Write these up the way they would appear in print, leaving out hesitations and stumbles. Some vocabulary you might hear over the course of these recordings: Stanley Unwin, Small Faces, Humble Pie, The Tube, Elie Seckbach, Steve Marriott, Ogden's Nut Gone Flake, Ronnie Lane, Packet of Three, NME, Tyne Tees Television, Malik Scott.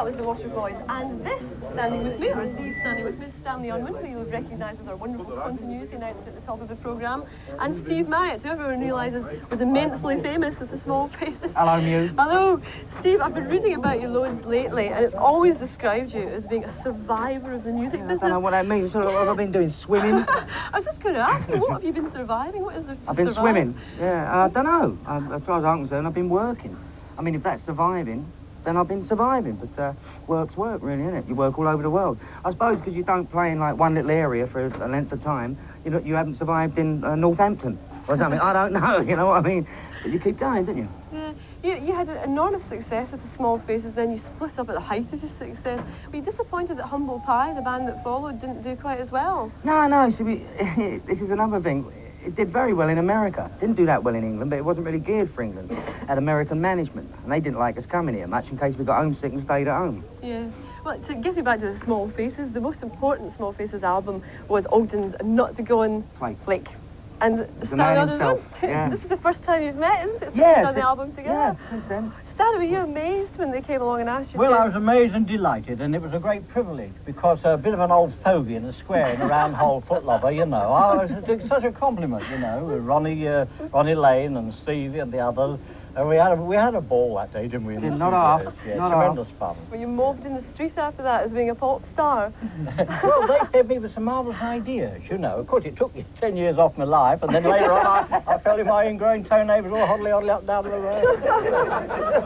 that was the Water Boys. And this, Standing With Me, or the Standing With Miss Stanley Unwin, who you'll recognise as our wonderful continuity announcer at the top of the programme, and Steve Marriott, who everyone realises was immensely famous with the Small Faces. Hello, Mew. Hello. Steve, I've been reading about you loads lately, and it's always described you as being a survivor of the music business. I don't know what that means. What have I been doing? Swimming? I was just going to ask you, what have you been surviving? What is there to survive? I've been swimming. Yeah, I don't know. As far as I'm concerned, I've been working. I mean, if that's surviving, then I've been surviving. But work's work, really, isn't it? You work all over the world. I suppose because you don't play in, like, one little area for a length of time, you know, you haven't survived in Northampton or something. I don't know, you know what I mean? But you keep going, don't you? Yeah. You had an enormous success with the Small Faces, then you split up at the height of your success. Were you disappointed that Humble Pie, the band that followed, didn't do quite as well? No, no, see, this is another thing. It did very well in America. Didn't do that well in England, but it wasn't really geared for England. Had American management, and they didn't like us coming here much in case we got homesick and stayed at home. Yeah. Well, to get you back to the Small Faces, the most important Small Faces album was Ogden's Nut Gone Flake. And Stan himself. Yeah. This is the first time you've met, isn't it? Since yes, you've done the album together. Yeah, since then. Stan, were you amazed when they came along and asked you to? Well, I was amazed and delighted, and it was a great privilege, because a bit of an old fogey in a square in a round hole footlover, you know. It was such a compliment, you know. Ronnie Lane and Stevie and the others. And we had a ball that day, didn't we? Not half. Tremendous fun. Were you mobbed in the street after that as being a pop star? Well, they fed me with some marvellous ideas, you know. Of course, it took 10 years off my life, and then later on I fell in my ingrown toenails all hoddly up down the road.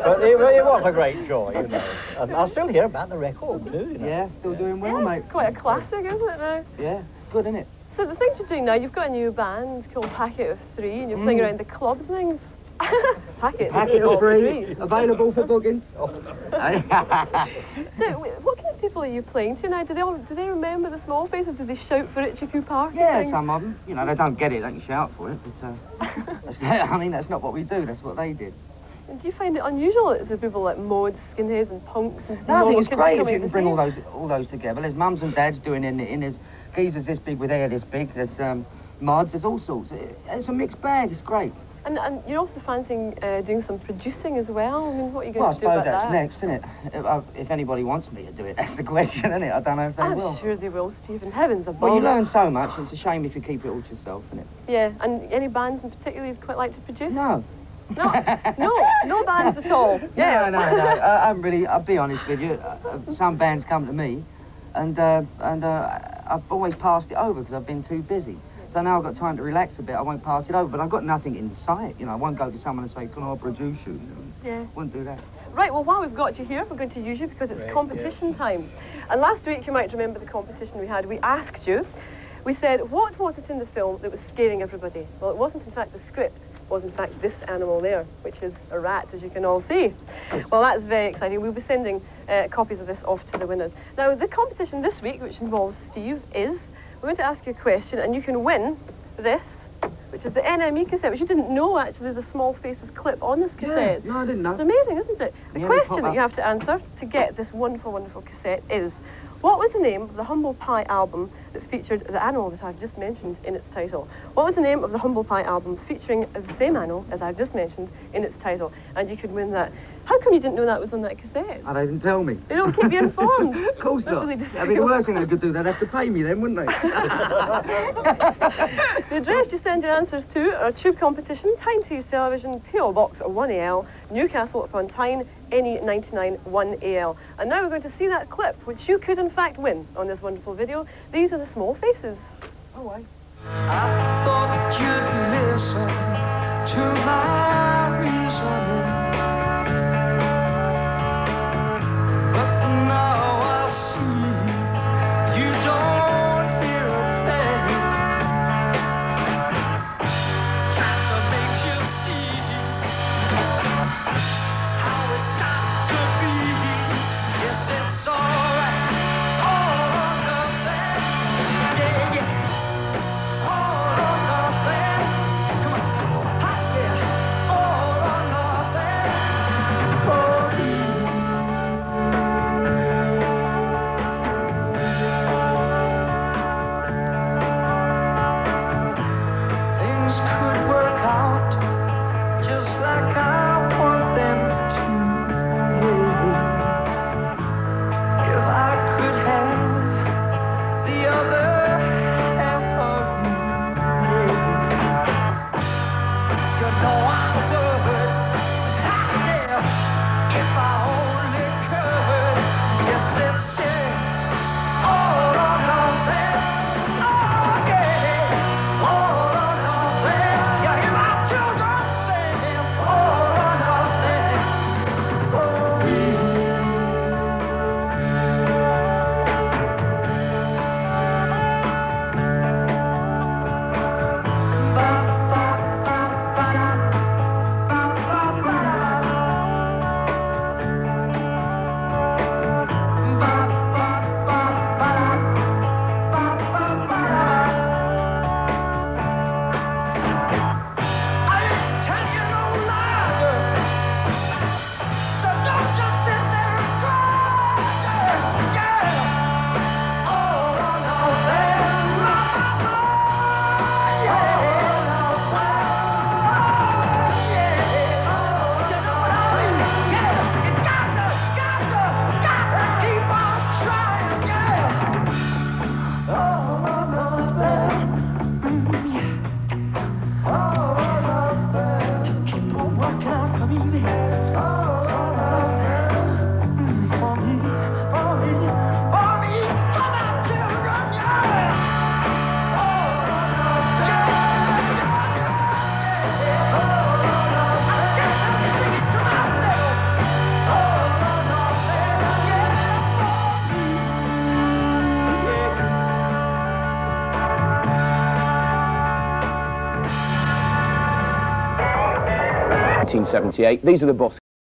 But it was a great joy, you know. And I still hear about the record, too, you know. Yeah, still doing well, mate. It's quite a classic, isn't it, now? Yeah, it's good, isn't it? So the things you're doing now, you've got a new band called Packet of Three, and you're playing around the clubs and things. Packet of Three, available for bookings. So, what kind of people are you playing to now? Do they remember the Small Faces? Do they shout for it, Chiku Park? Yeah, some of them. You know, they don't get it, they can shout for it. But I mean, that's not what we do. That's what they did. And do you find it unusual that there's people like mods, skinheads, and punks and stuff? No, I think it's great if you can bring all those together. There's mums and dads doing in there's geezers this big with hair this big. There's mods. There's all sorts. It's a mixed bag. It's great. And you're also fancying doing some producing as well. I mean, what are you going to do about that? Well, I suppose that's next, isn't it? If anybody wants me to do it, that's the question, isn't it? I don't know if they will. I'm sure they will, Stephen. Heavens above. Well, you learn so much. It's a shame if you keep it all to yourself, isn't it? Yeah, and any bands in particular you'd quite like to produce? No. No bands at all. Yeah. No. I'll be honest with you. Some bands come to me, and I've always passed it over because I've been too busy. So now I've got time to relax a bit, I won't pass it over, but I've got nothing in sight, you know. I won't go to someone and say, can I produce you? Yeah. Wouldn't do that. Right, well, while we've got you here, we're going to use you because it's competition time. And last week, you might remember the competition we had. We asked you, we said, what was it in the film that was scaring everybody? Well, it wasn't, in fact, the script. It was, in fact, this animal there, which is a rat, as you can all see. Yes. Well, that's very exciting. We'll be sending copies of this off to the winners. Now, the competition this week, which involves Steve, is... I'm going to ask you a question, and you can win this, which is the NME cassette, which you didn't know, actually, there's a Small Faces clip on this cassette. Yeah, no, I didn't know. It's amazing, isn't it? The question that you have to answer to get this wonderful, wonderful cassette is, what was the name of the Humble Pie album that featured the animal that I've just mentioned in its title? What was the name of the Humble Pie album featuring the same animal as I've just mentioned in its title? And you could win that. How come you didn't know that was on that cassette? And they didn't tell me. They don't keep you informed. Of course not. That'd be the worst thing they could do. They'd have to pay me then, wouldn't they? The address you send your answers to are Tube Competition, Tyne Tees Television, P.O. Box 1AL, Newcastle upon Tyne, NE 99 1AL. And now we're going to see that clip, which you could in fact win on this wonderful video. These are the Small Faces. Oh, I thought you'd listen to my reasoning. 1978. These are the boss